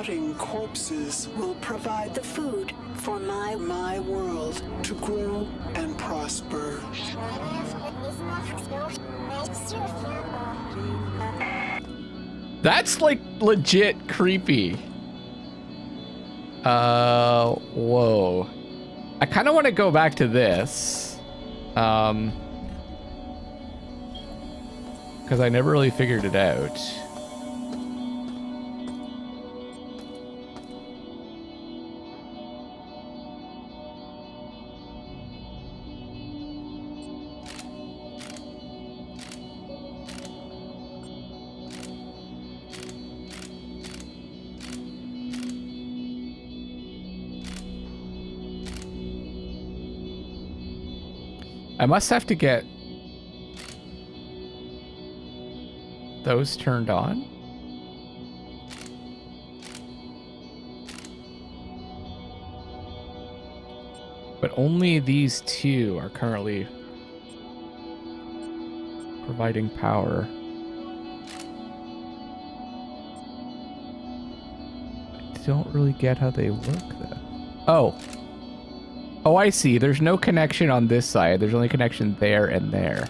rotting corpses will provide the food for my world to grow and prosper. That's like legit creepy. Whoa. I kind of want to go back to this. Because I never really figured it out. I must have to get those turned on. But only these two are currently providing power. I don't really get how they work though. Oh. Oh, I see. There's no connection on this side. There's only connection there and there.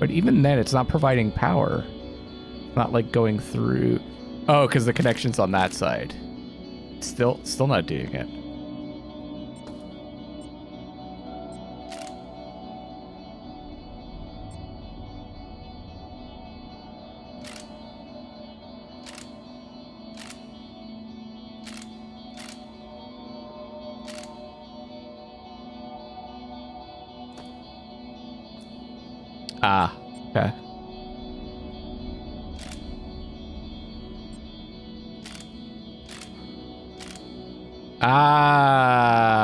But even then, it's not providing power. It's not like going through. Oh, because the connection's on that side. Still not doing it. Ah, okay. Ah,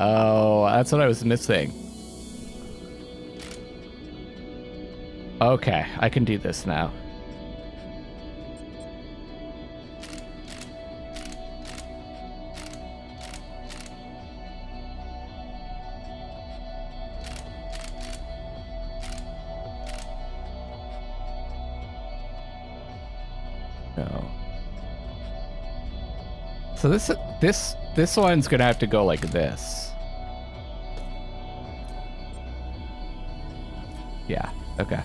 oh, that's what I was missing. Okay, I can do this now. So this one's gonna have to go like this. Yeah, okay.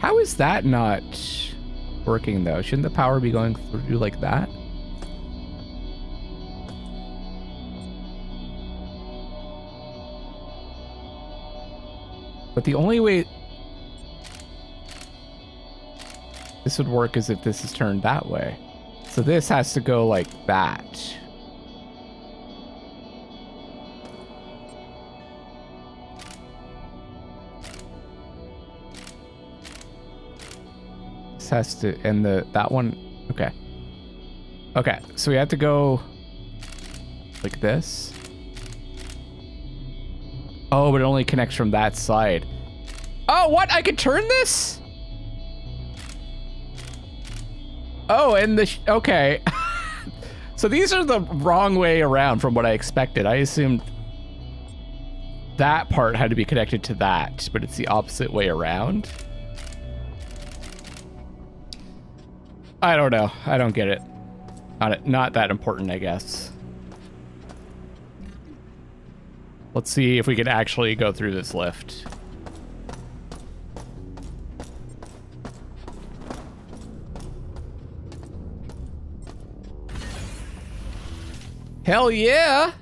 How is that not working though? Shouldn't the power be going through like that? But the only way this would work is if this is turned that way. So this has to go like that. This has to, and that one, okay. Okay, so we have to go like this. Oh, but it only connects from that side. Oh, what? I could turn this? Oh, and the... Okay. So these are the wrong way around from what I expected. I assumed that part had to be connected to that, but it's the opposite way around. I don't know. I don't get it. Not that important, I guess. Let's see if we can actually go through this lift. Hell yeah!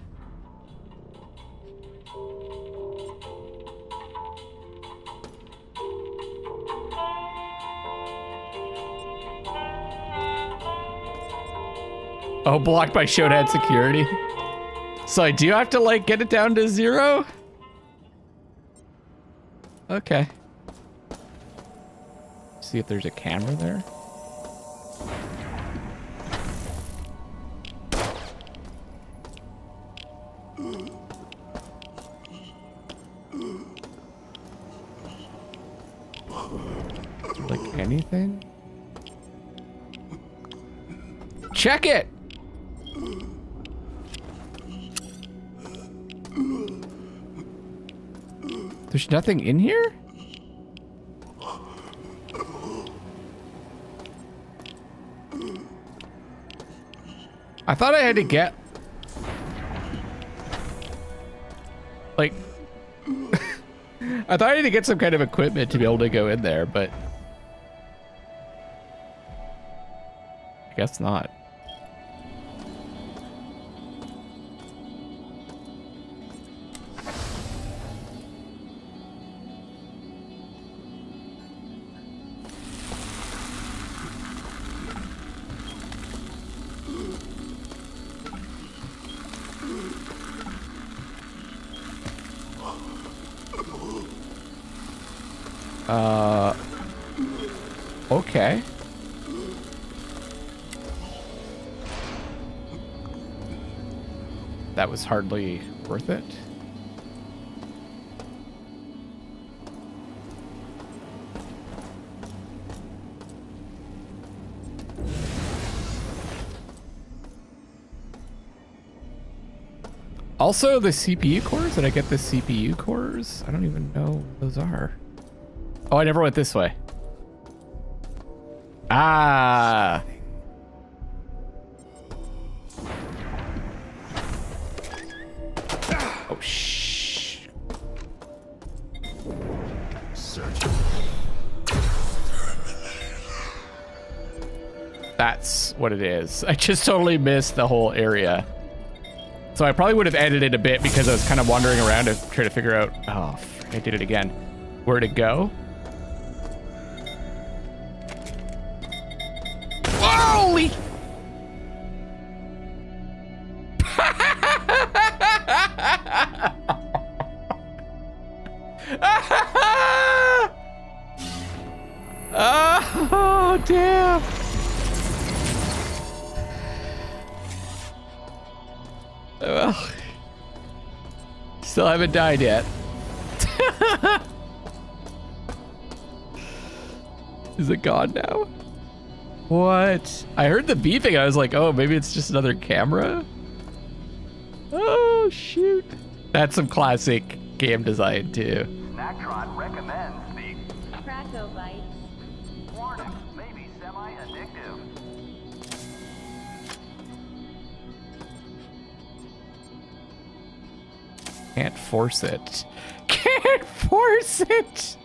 Oh, blocked by Shodan security. So I do have to, like, get it down to 0? Okay. See if there's a camera there. Like, anything? Check it! There's nothing in here? I thought I had to get... like... I thought I had to get some kind of equipment to be able to go in there, but... I guess not. Okay. That was hardly worth it. Also, the CPU cores? Did I get the CPU cores? I don't even know what those are. Oh, I never went this way. Ah. Oh, shh. That's what it is. I just totally missed the whole area. So I probably would have edited a bit because I was kind of wandering around to try to figure out, oh, I did it again, where to go. Holy! Oh, damn. Well, still haven't died yet. Is it gone now? What? I heard the beeping. I was like, oh, maybe it's just another camera. Oh, shoot. That's some classic game design, too. Snacktron recommends the Cracko Bites. Warning, maybe semi-addictive. Can't force it. Can't force it!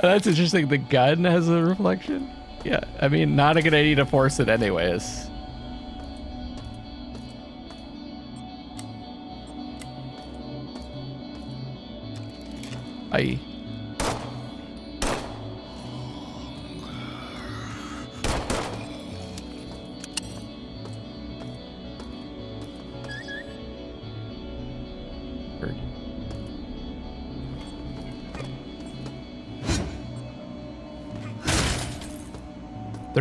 That's interesting. The gun has a reflection. Yeah, I mean, not a good idea to force it anyways. Aye.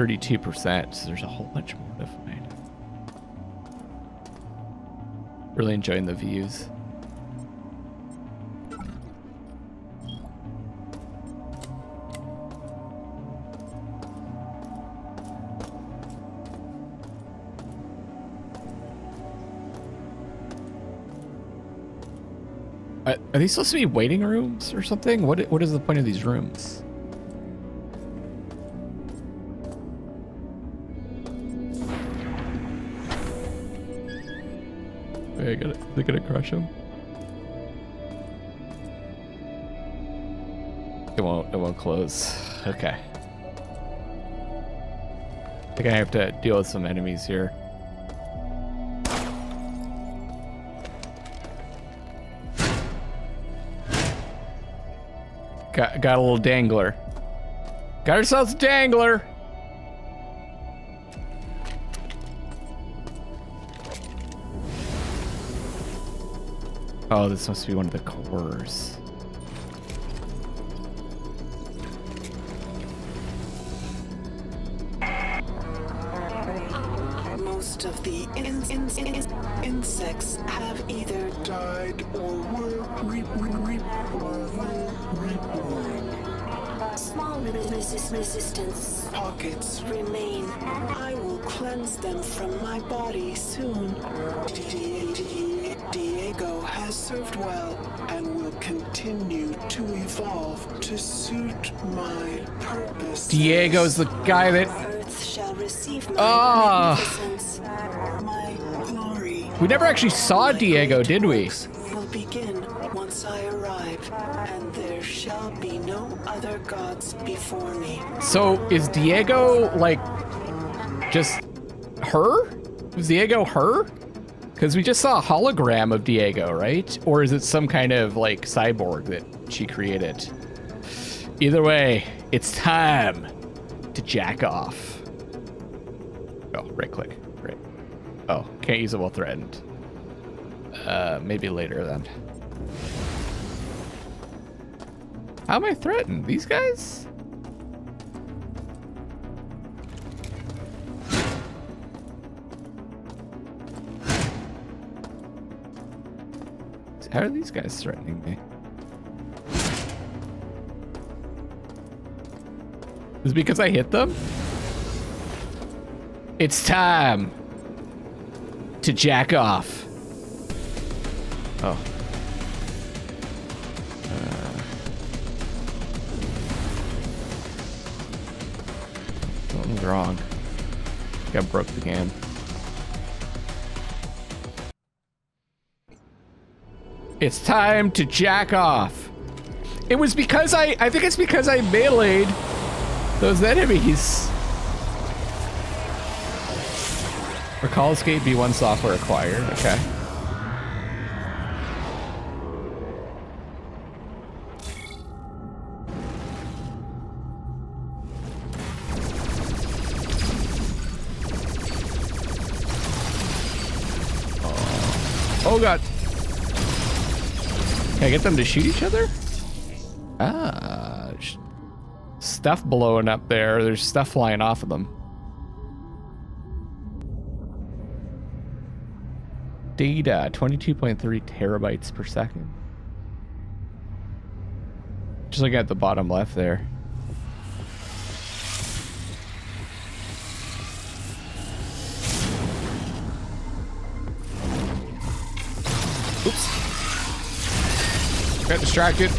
%, so there's a whole bunch more to find. Really enjoying the views. Are these supposed to be waiting rooms or something? What is the point of these rooms? They're gonna crush him. It won't close. Okay. I think I have to deal with some enemies here. Got a little dangler. Got ourselves a dangler! Oh, this must be one of the cores. Most of the insects have either died or were reborn. Small resistance pockets remain. I will cleanse them from my body soon. Diego has served well and will continue to evolve to suit my purpose. Diego's the guy that Earth shall receive my magnificence, my glory. We never actually saw Diego, did we? Will begin once I arrive, and there shall be no other gods before me. So is Diego like just her? Is Diego her? Because we just saw a hologram of Diego, right? Or is it some kind of like cyborg that she created? Either way, it's time to jack off. Oh, right click. Great. Oh, can't use it while threatened. Maybe later then. How am I threatened? These guys? How are these guys threatening me? Is it because I hit them? It's time to jack off. Oh. Something's wrong. I think I broke the game. It's time to jack off. It was because I think it's because I melee'd those enemies. RecallScape B1 software acquired. Okay. Oh God. Can I get them to shoot each other? Ah, stuff blowing up there. There's stuff flying off of them. Data, 22.3 terabytes per second. Just looking at the bottom left there. Oops. Got distracted.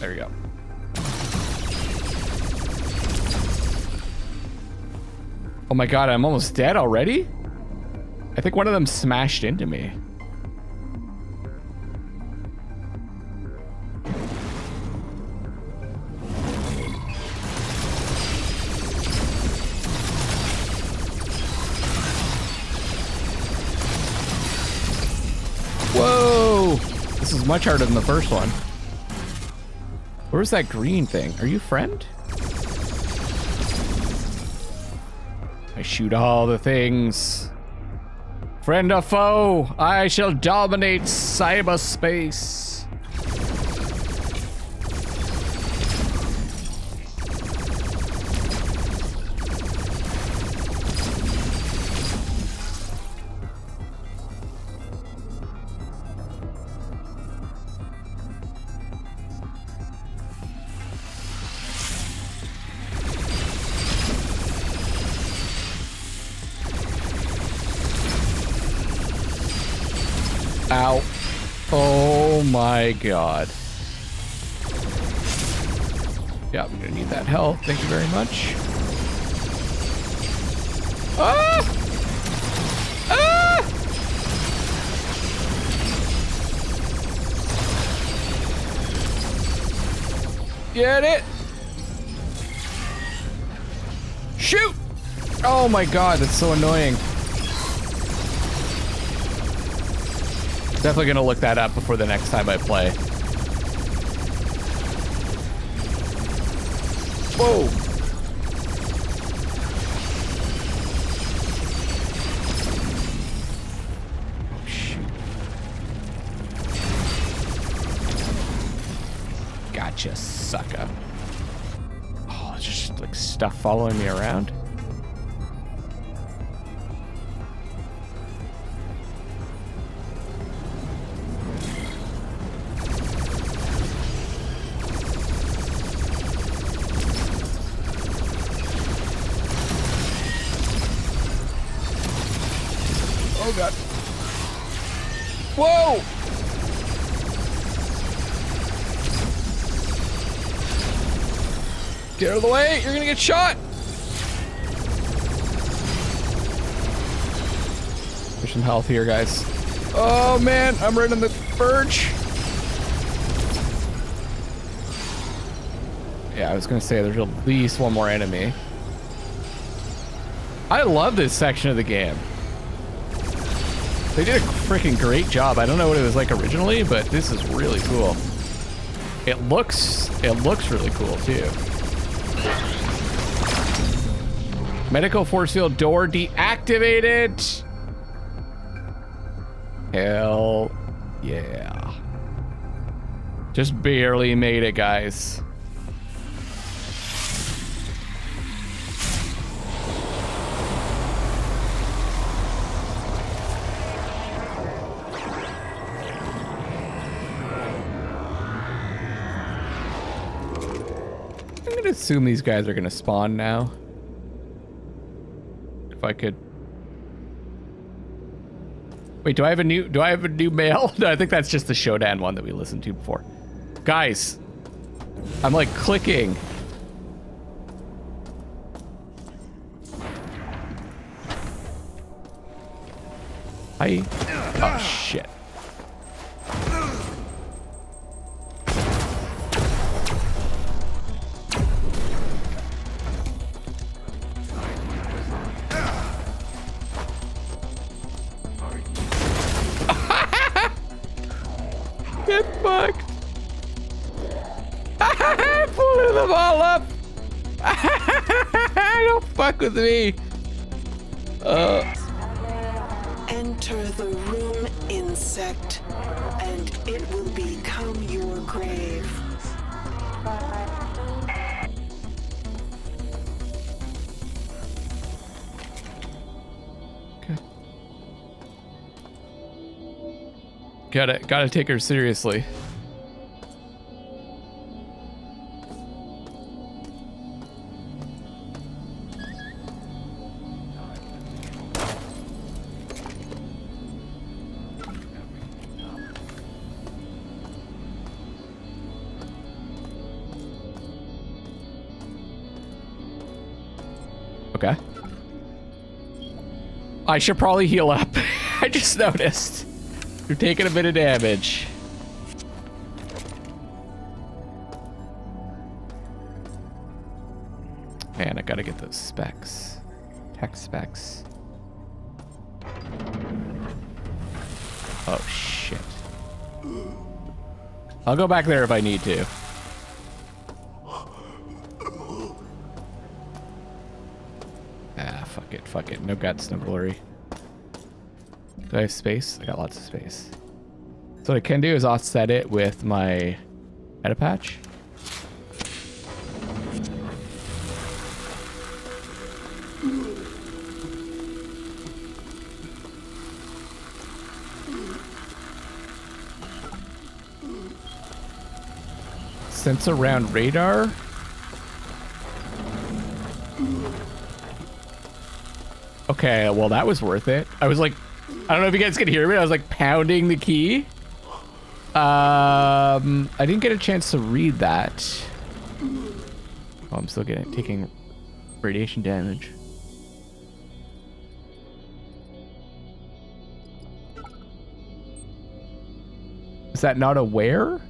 There we go. Oh my God, I'm almost dead already? I think one of them smashed into me. This is much harder than the first one. Where's that green thing? Are you friend? I shoot all the things. Friend or foe, I shall dominate cyberspace. Ow. Oh my God. Yeah, I'm gonna need that health. Thank you very much. Ah! Ah! Get it? Shoot! Oh my God, that's so annoying. Definitely gonna look that up before the next time I play. Whoa! Oh, shoot. Gotcha, sucker. Oh, it's just like stuff following me around. Whoa! Get out of the way, you're gonna get shot! There's some health here, guys. Oh man, I'm right on the verge. Yeah, I was gonna say there's at least one more enemy. I love this section of the game. They did a freaking great job. I don't know what it was like originally, but this is really cool. It looks really cool too. Medical force field door deactivated. Hell yeah. Just barely made it, guys. I'm gonna assume these guys are gonna spawn now. If I could. Wait, do I have a new mail? No, I think that's just the Shodan one that we listened to before. Guys, I'm like clicking. Oh shit. With me. Enter the room, insect, and it will become your grave. Okay. Gotta take her seriously. I should probably heal up. I just noticed. You're taking a bit of damage. Man, I gotta get those specs. Tech specs. Oh, shit. I'll go back there if I need to. Fuck it, no guts, no glory. Do I have space? I got lots of space. So what I can do is offset it with my meta patch. Sense around radar. Okay, well that was worth it. I was like, I don't know if you guys could hear me. I was like pounding the key. I didn't get a chance to read that. Oh, I'm still taking radiation damage. Is that not aware?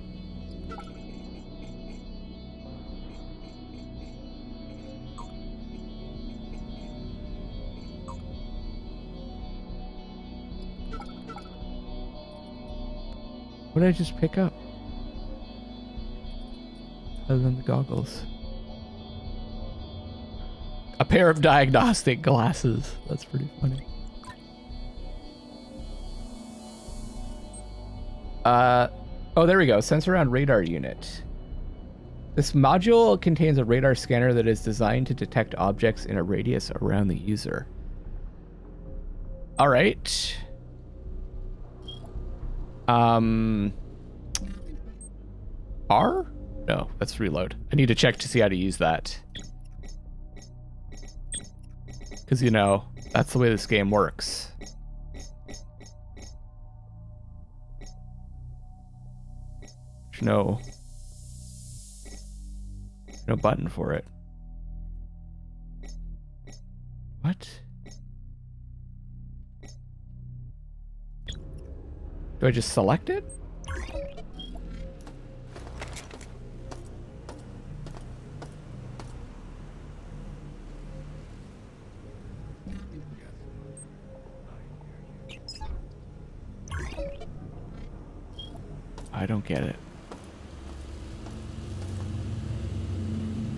What did I just pick up? Other than the goggles. A pair of diagnostic glasses. That's pretty funny. Oh, there we go. Sensor around radar unit. This module contains a radar scanner that is designed to detect objects in a radius around the user. All right. R? No, that's reload. I need to check to see how to use that. Because, you know, that's the way this game works. There's no button for it. What? Do I just select it? I don't get it.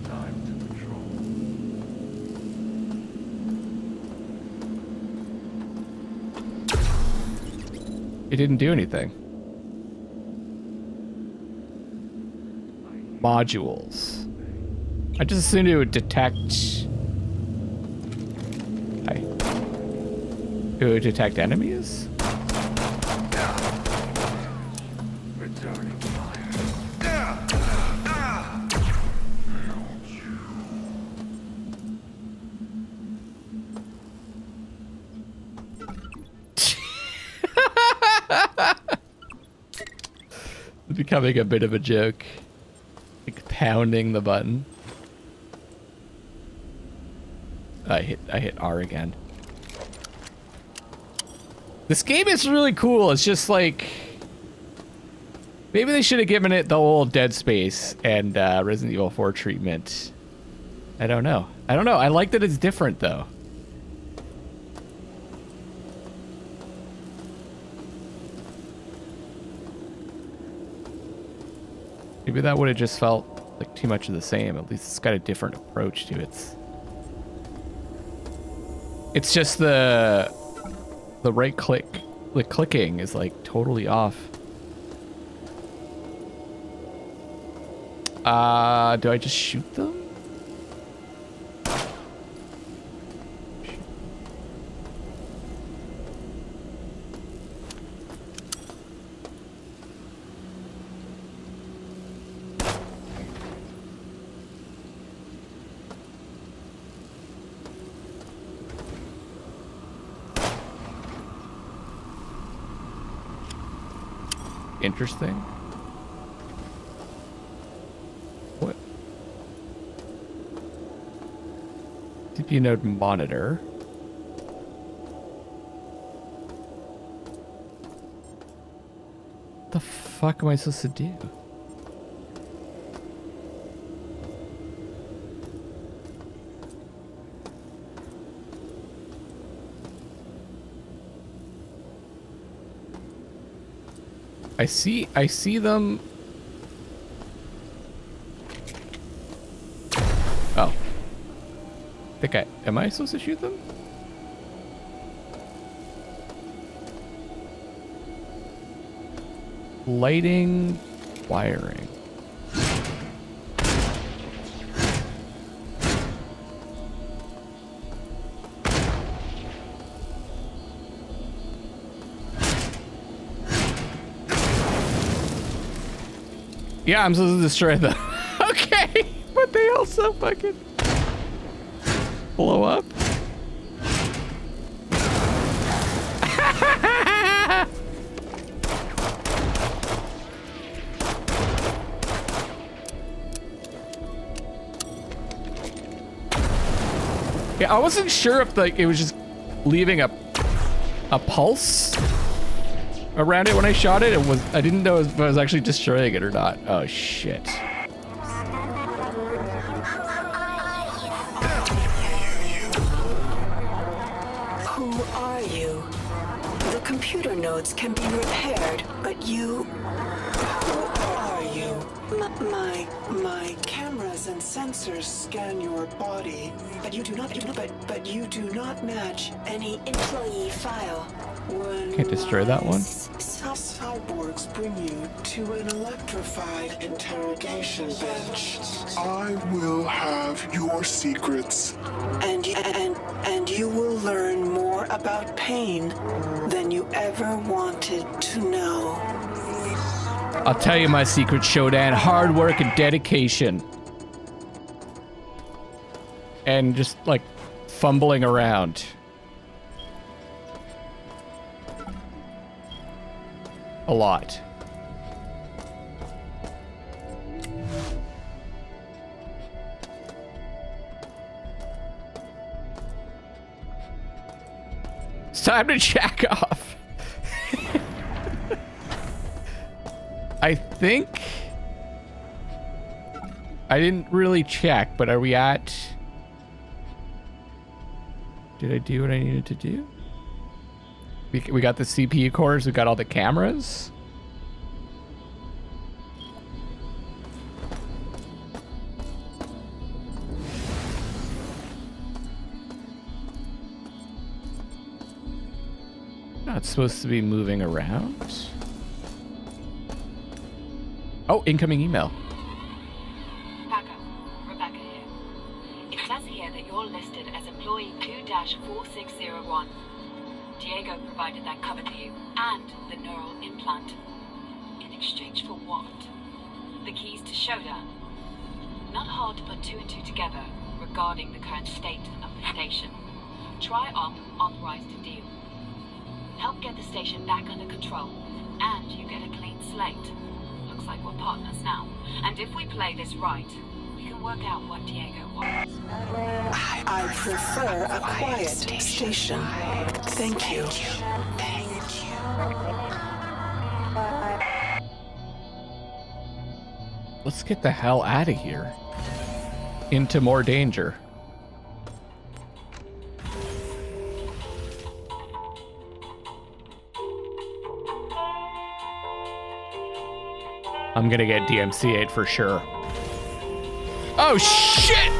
Time to patrol. It didn't do anything. Modules. I just assumed it would detect. Hi. It would detect enemies? Becoming a bit of a joke, like pounding the button. I hit R again. This game is really cool. It's just like, maybe they should have given it the old Dead Space and Resident Evil 4 treatment. I don't know. I like that it's different though. Maybe that would have just felt like too much of the same. At least it's got a different approach to it. It's just the right click, the clicking is like totally off. Do I just shoot them? Interesting. What? CPU node monitor. What the fuck am I supposed to do? I see them. Oh. Am I supposed to shoot them? Lighting, wiring. Yeah, I'm supposed to destroy them. Okay, but they also fucking blow up. Yeah, I wasn't sure if like it was just leaving a pulse around it when I shot it. I didn't know if I was actually destroying it or not. Oh shit. Who are you? The computer nodes can be repaired, but you. Who are you? My cameras and sensors scan your body, but you do not. But you do not match any employee file. Can't destroy that one. Cyborgs bring you to an electrified interrogation bench. I will have your secrets. And you will learn more about pain than you ever wanted to know. I'll tell you my secret, Shodan. Hard work and dedication. And just like fumbling around. A lot. It's time to jack off. I think I didn't really check, but are we at? Did I do what I needed to do? We got the CPU cores. We got all the cameras. Not supposed to be moving around. Oh, incoming email. Packer, Rebecca here. It says here that you're listed as employee 2-4601. Diego provided that cover to you and the neural implant. In exchange for what? The keys to Shodan. Not hard to put two and two together regarding the current state of the station. TriOp authorized to deal. Help get the station back under control, and you get a clean slate. Looks like we're partners now. And if we play this right, we can work out what Diego wants. I prefer a quiet station. Thank you. Let's get the hell out of here. Into more danger. I'm gonna get DMCA'd for sure. Oh shit!